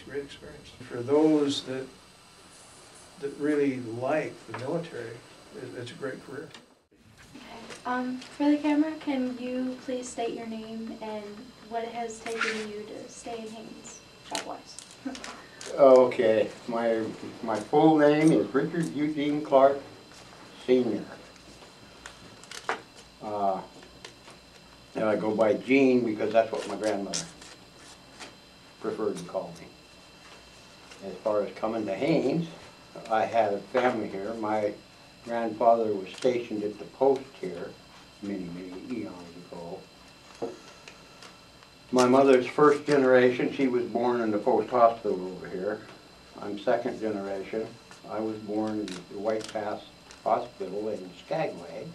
such a great experience. For those that really like the military, it's a great career. For the camera, can you please state your name and what it has taken you to stay in Haines, job-wise? Okay, my full name is Richard Eugene Clark Sr. And I go by Gene because that's what my grandmother preferred to call me. As far as coming to Haines, I had a family here. My grandfather was stationed at the post here many, many eons ago. My mother's first generation, she was born in the post hospital over here. I'm second generation. I was born in the White Pass Hospital in Skagway.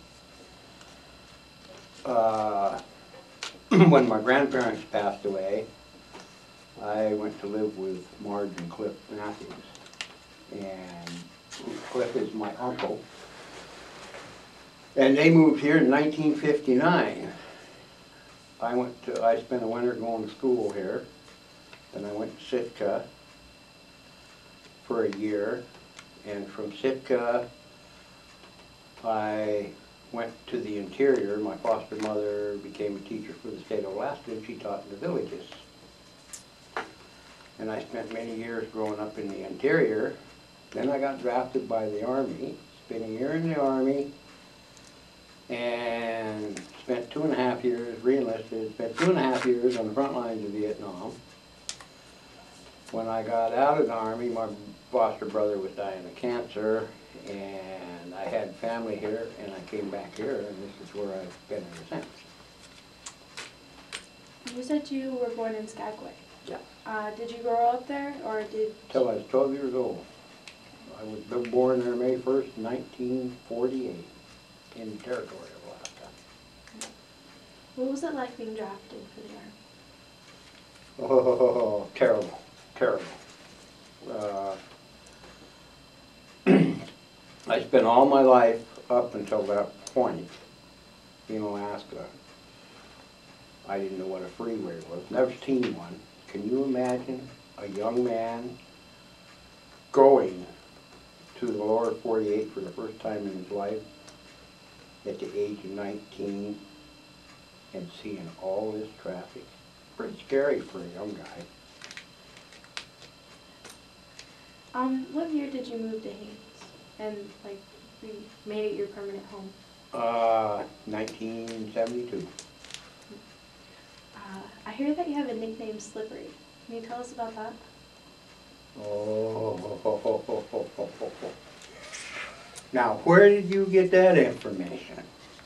When my grandparents passed away, I went to live with Marge and Cliff Matthews. And Cliff is my uncle. And they moved here in 1959. I spent a winter going to school here. Then I went to Sitka for a year. And from Sitka, I went to the interior. My foster mother became a teacher for the state of Alaska, and she taught in the villages. And I spent many years growing up in the interior. Then I got drafted by the Army, spent a year in the Army, and spent 2.5 years, re-enlisted, spent 2.5 years on the front lines of Vietnam. When I got out of the Army, my foster brother was dying of cancer, and I had family here, and I came back here, and this is where I've been ever since. You said you were born in Skagway. Yeah. Did you grow up there, or did... Till I was 12 years old. I was born there May 1st, 1948, in the territory of Alaska. What was it like being drafted for the Army? Oh, terrible, terrible. I spent all my life up until that point in Alaska. I didn't know what a freeway was, never seen one. Can you imagine a young man going to the lower 48 for the first time in his life at the age of 19 and seeing all this traffic? Pretty scary for a young guy. What year did you move to Haines and you made it your permanent home? 1972. I hear that you have a nickname, Slippery. Can you tell us about that? Oh. Now, where did you get that information?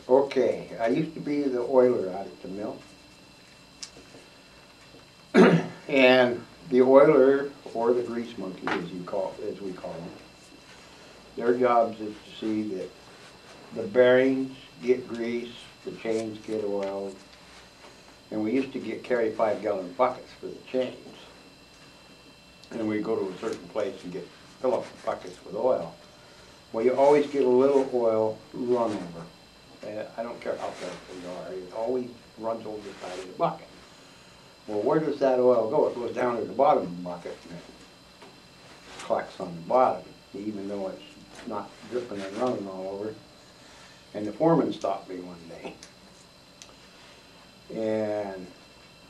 Okay, I used to be the oiler out at the mill. And the oiler, or the grease monkey, as we call them, their jobs is to see that the bearings get grease, the chains get oiled, and we used to carry 5-gallon buckets for the chains. And we go to a certain place and fill up the buckets with oil. Well, you always get a little oil run over. I don't care how fast they are, it always runs over the side of the bucket. Well, where does that oil go? It goes down to the bottom of the bucket and it collects on the bottom, even though it's not dripping and running all over. And the foreman stopped me one day. And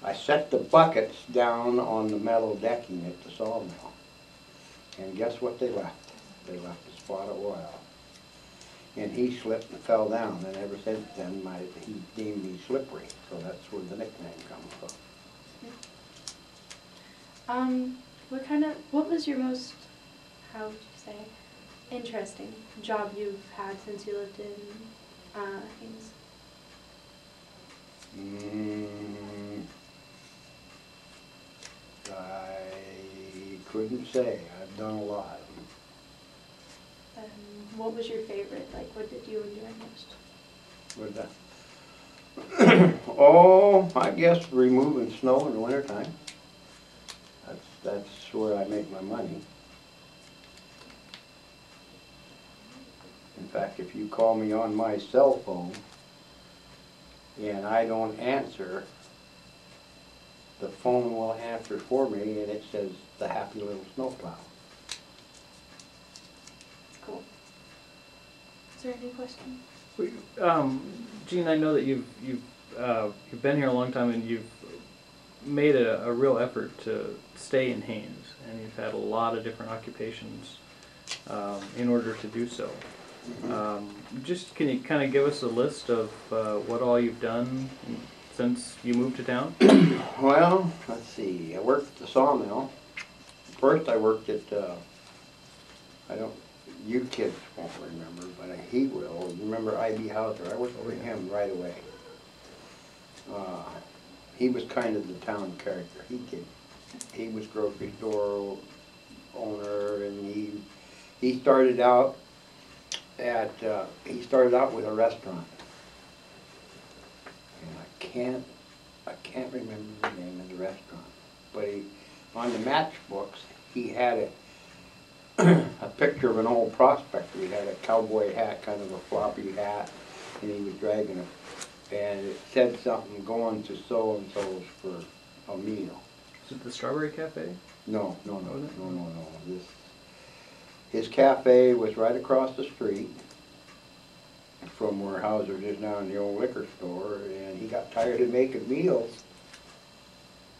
I set the buckets down on the metal decking at the sawmill. And guess what they left? They left a spot of oil. And he slipped and fell down. And ever since then, he deemed me Slippery. So that's where the nickname comes from. What was your most, how would you say, interesting job you've had since you lived in Haines? I couldn't say. I've done a lot of them. What was your favorite? What did you enjoy most? What was that? Oh, I guess removing snow in the wintertime. That's where I make my money. In fact, if you call me on my cell phone, and I don't answer, the phone will answer for me, and it says, "The happy little snowplow." Cool. Is there any questions? Gene, I know that you've been here a long time, and you've made a real effort to stay in Haines, and you've had a lot of different occupations in order to do so. Just can you kind of give us a list of what all you've done since you moved to town? Well, let's see. I worked at the sawmill. First I worked at, you kids won't remember, but he will. Remember I.B. Hauser? I worked with him right away. He was kind of the town character. He was grocery store owner, and he started out at with a restaurant, and I can't remember the name of the restaurant, but he, on the matchbooks, he had a a picture of an old prospector. He had a cowboy hat, kind of a floppy hat, and he was dragging him. And it said something, going to so-and-so's for a meal. Is it the Strawberry Cafe? No, no, no, no, no, no. His cafe was right across the street from where Hauser is now, in the old liquor store, and he got tired of making meals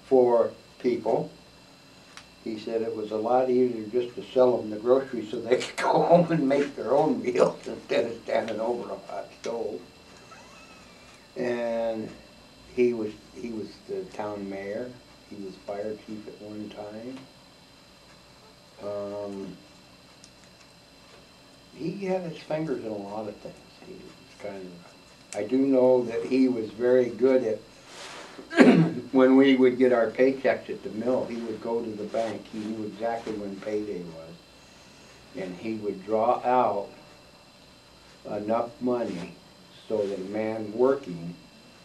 for people. He said it was a lot easier just to sell them the groceries so they could go home and make their own meals instead of standing over a hot stove. And he was the town mayor. He was fire chief at one time. He had his fingers in a lot of things. He was I do know that he was very good at when we would get our paychecks at the mill, he would go to the bank. He knew exactly when payday was, and he would draw out enough money so that a man working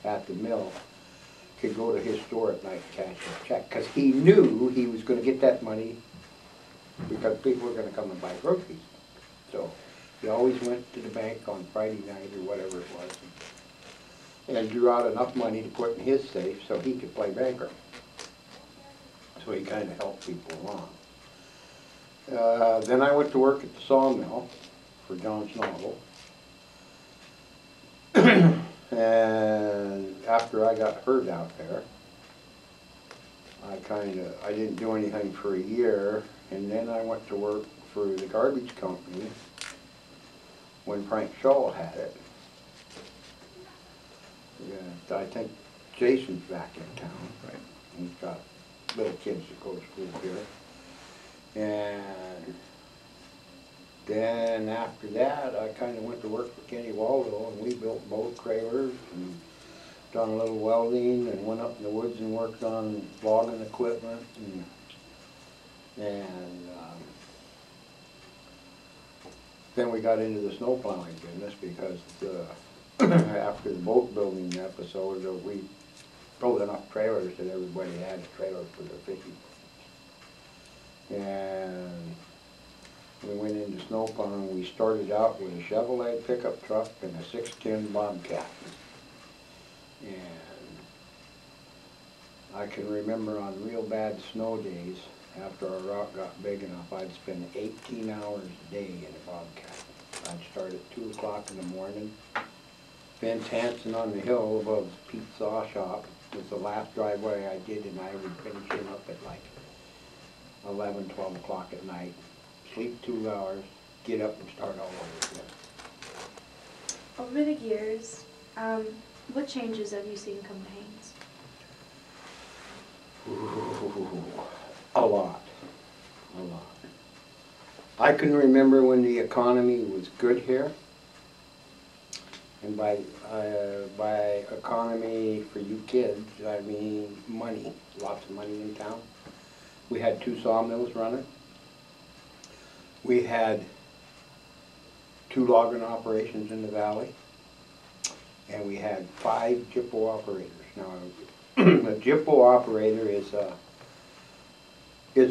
at the mill could go to his store at night and cash a check, because he knew he was going to get that money because people were going to come and buy groceries. So he always went to the bank on Friday night or whatever it was, and drew out enough money to put in his safe so he could play banker. So he kind of helped people along. Then I went to work at the sawmill for John Schnobble. And after I got hurt out there, I didn't do anything for a year, and then I went to work for the garbage company when Frank Shaw had it. Yeah, I think Jason's back in town, right? He's got little kids that go to school here. And then after that, I kind of went to work for Kenny Waldo, and we built boat trailers and done a little welding and went up in the woods and worked on logging equipment. And then we got into the snow plowing business because after the boat building episode, we built enough trailers that everybody had a trailer for their fishing. And we went into snow plowing. We started out with a Chevrolet pickup truck and a 610 Bobcat. And I can remember on real bad snow days, after our rock got big enough, I'd spend 18 hours a day in a Bobcat. I'd start at 2 o'clock in the morning. Ben Tanson on the hill above Pete's saw shop was the last driveway I did, and I would finish him up at like 11, 12 o'clock at night. Sleep 2 hours, get up and start all over again. Over the years, what changes have you seen come to Haines? Ooh, a lot, a lot. I can remember when the economy was good here, and by economy for you kids, I mean money, lots of money in town. We had 2 sawmills running. We had 2 logging operations in the valley, and we had 5 gyppo operators. Now, a gyppo operator is a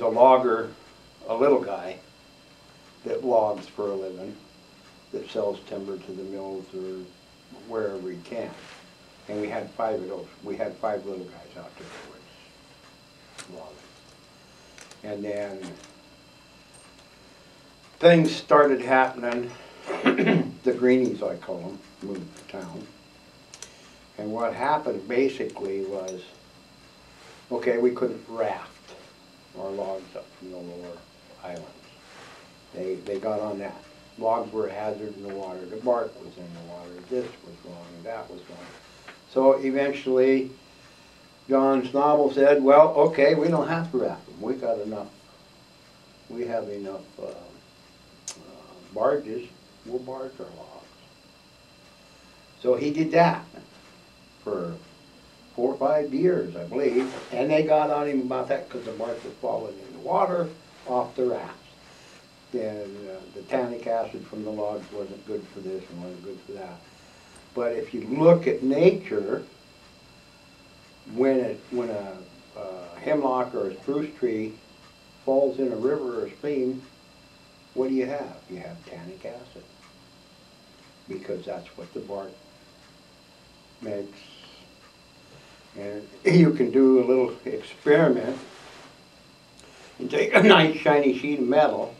logger, a little guy that logs for a living, that sells timber to the mills or wherever he can. And we had 5 of those. We had 5 little guys out there, which love. And then things started happening. The greenies, I call them, moved to town. And what happened basically was, okay, we couldn't raft our logs up from the lower islands. They got on that. Logs were a hazard in the water. The bark was in the water. This was wrong. That was wrong. So eventually, John Schnobble said, well, okay, we don't have to raft them. We got enough. We have enough barges. We'll barge our logs. So he did that for 4 or 5 years, I believe. And they got on him about that because the barge was falling in the water off the rafts. And the tannic acid from the logs wasn't good for this and wasn't good for that. But if you look at nature, when a hemlock or a spruce tree falls in a river or a stream, what do you have? You have tannic acid, because that's what the bark makes. And you can do a little experiment and take a nice shiny sheet of metal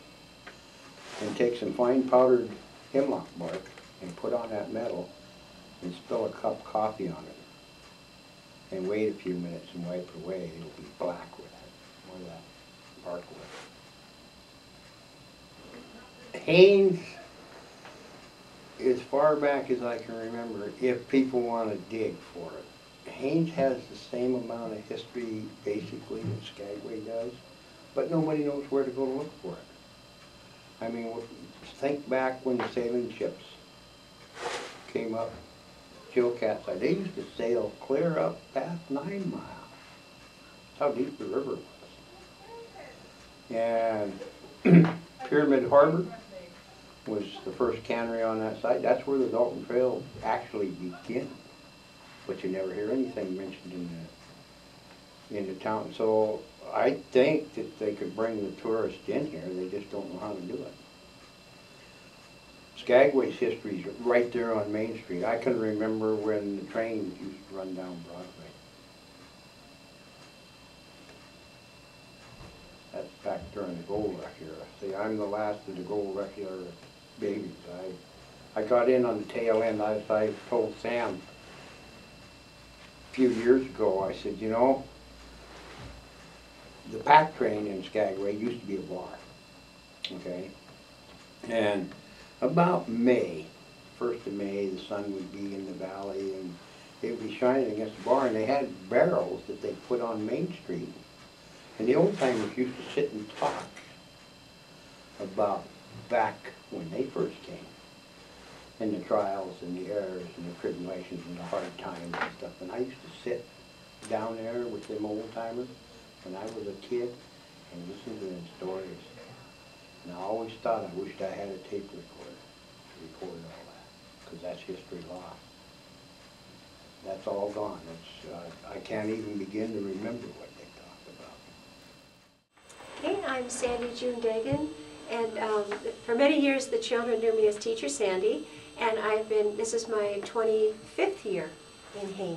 and take some fine powdered hemlock bark and put on that metal and spill a cup of coffee on it and wait a few minutes and wipe it away. It'll be black with it, or that bark with it. Haynes, as far back as I can remember, if people want to dig for it, Haynes has the same amount of history, basically, that Skagway does, but nobody knows where to go to look for it. I mean, think back when the sailing ships came up, Jill Cat side. They used to sail clear up past 9 miles. That's how deep the river was. And Pyramid Harbor was the first cannery on that site. That's where the Dalton Trail actually begins, but you never hear anything mentioned in the town. So I think that they could bring the tourists in here. They just don't know how to do it. Skagway's history is right there on Main Street. I can remember when the trains used to run down Broadway. That's back during the gold rush era. See, I'm the last of the gold rush era babies. I got in on the tail end. I told Sam a few years ago, I said, you know, the pack train in Skagway used to be a bar, okay? And about May, 1st of May, the sun would be in the valley and it would be shining against the bar, and they had barrels that they put on Main Street. And the old timers used to sit and talk about back when they first came, and the trials and the errors and the tribulations and the hard times and stuff. And I used to sit down there with them old timers when I was a kid and listen to them stories. And I always thought I wished I had a tape recorder to record all that, because that's history lost. That's all gone. It's, I can't even begin to remember what. Hey, I'm Sandy June Dagan, and for many years the children knew me as Teacher Sandy, and this is my 25th year in Haynes.